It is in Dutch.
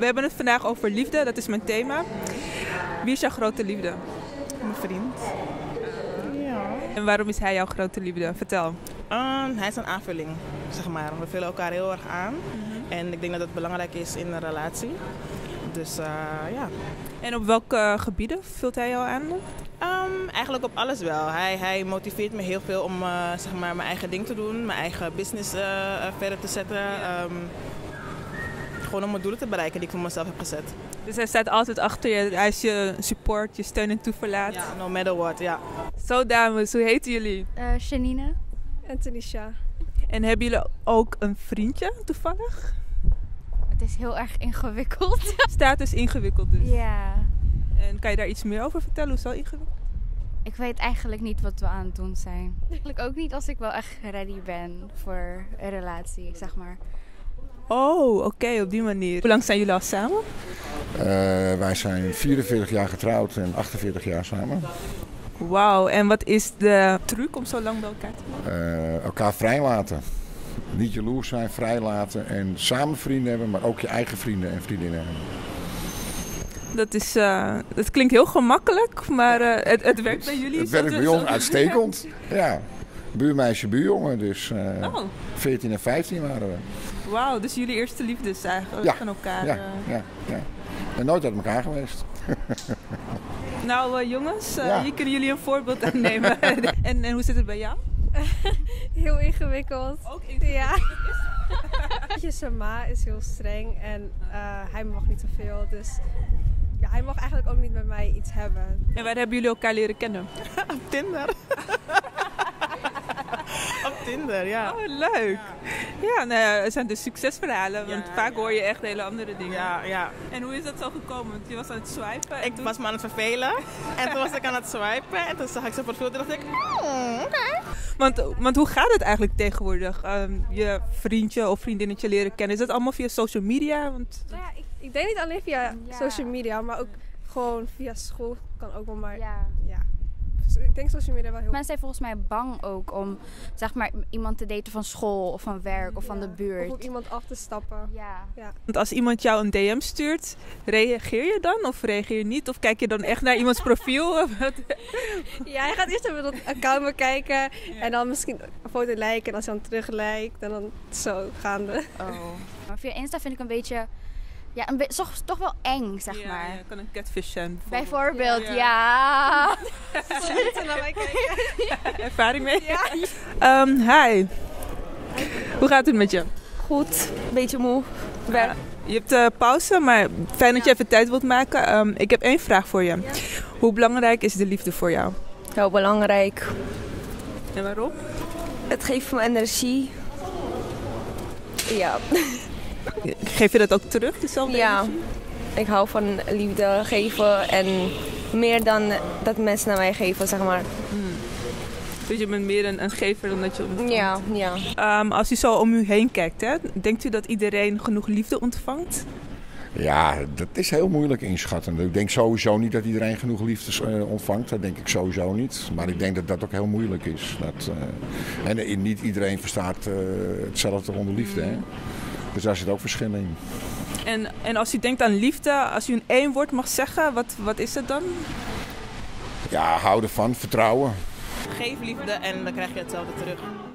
We hebben het vandaag over liefde, dat is mijn thema. Wie is jouw grote liefde? Mijn vriend. Ja. En waarom is hij jouw grote liefde? Vertel. Hij is een aanvulling, zeg maar. We vullen elkaar heel erg aan. En ik denk dat het belangrijk is in een relatie. Dus ja. En op welke gebieden vult hij jou aan? Eigenlijk op alles wel. Hij motiveert me heel veel om zeg maar mijn eigen ding te doen, mijn eigen business verder te zetten. Gewoon om mijn doelen te bereiken die ik voor mezelf heb gezet. Dus hij staat altijd achter je, hij is je support, je steun en toeverlaat. Ja, no matter what, ja. Zo dames, hoe heten jullie? Janine en Tanisha. En hebben jullie ook een vriendje toevallig? Het is heel erg ingewikkeld. Status ingewikkeld dus? Ja. En kan je daar iets meer over vertellen? Hoe is dat ingewikkeld? Ik weet eigenlijk niet wat we aan het doen zijn. Eigenlijk ook niet als ik wel echt ready ben voor een relatie, zeg maar. Oh, oké, op die manier. Hoe lang zijn jullie al samen? Wij zijn 44 jaar getrouwd en 48 jaar samen. Wauw, en wat is de truc om zo lang bij elkaar te maken? Elkaar vrijlaten. Niet jaloers zijn, vrijlaten en samen vrienden hebben, maar ook je eigen vrienden en vriendinnen hebben. Dat klinkt heel gemakkelijk, maar het werkt bij jullie. Het werkt bij ons uitstekend, ja. Buurmeisje, buurjongen, dus 14 en 15 waren we. Wauw, dus jullie eerste liefdes eigenlijk van elkaar. Ja. En nooit uit elkaar geweest. Nou jongens, hier kunnen jullie een voorbeeld aan nemen. En hoe zit het bij jou? Heel ingewikkeld. Ook ingewikkeld? Ja. Zijn ma is heel streng en hij mag niet te veel, dus ja, hij mag eigenlijk ook niet met mij iets hebben. En waar hebben jullie elkaar leren kennen? Op Tinder. Op Tinder, ja. Oh, leuk. Ja, nou ja, het zijn dus succesverhalen, want vaak hoor je echt hele andere dingen. Ja. En hoe is dat zo gekomen? Je was aan het swipen? Ik was me aan het vervelen en toen was ik aan het swipen en toen zag ik zijn profiel en dacht ik, oké. Want hoe gaat het eigenlijk tegenwoordig? Je vriendje of vriendinnetje leren kennen, is dat allemaal via social media? Want... Nou ja, ik denk niet alleen via social media, maar ook gewoon via school kan ook wel maar... Ja. Ik denk social media wel heel... Mensen zijn volgens mij bang ook om zeg maar, iemand te daten van school of van werk of van de buurt. Of op iemand af te stappen. Ja. Want als iemand jou een DM stuurt, reageer je dan of reageer je niet? Of kijk je dan echt naar iemands profiel? Ja, je gaat eerst even dat account bekijken en dan misschien een foto liken en als je dan terug lijkt en dan zo gaande. Maar via Insta vind ik een beetje... Ja, toch wel eng, zeg maar. Ja, kan een catfish zijn. Bijvoorbeeld, ja. Sorry, naar mij kijken. Ervaring mee? Ja. Hi. Hoe gaat het met je? Goed, een beetje moe. Ja. Je hebt pauze, maar fijn dat je even tijd wilt maken. Ik heb één vraag voor je. Ja? Hoe belangrijk is de liefde voor jou? Heel belangrijk. En waarom? Het geeft me energie. Ja. Geef je dat ook terug, dezelfde energie? Ik hou van liefde geven en meer dan dat mensen naar mij geven, zeg maar. Dus je bent meer een gever dan dat je ontvangt? Ja. Als u zo om u heen kijkt, hè, denkt u dat iedereen genoeg liefde ontvangt? Ja, dat is heel moeilijk inschatten. Ik denk sowieso niet dat iedereen genoeg liefde ontvangt. Dat denk ik sowieso niet. Maar ik denk dat dat ook heel moeilijk is. En niet iedereen verstaat hetzelfde onder liefde, hè? Dus daar zit ook verschil in. En als u denkt aan liefde, als u in één woord mag zeggen, wat is dat dan? Ja, houden van, vertrouwen. Geef liefde en dan krijg je hetzelfde terug.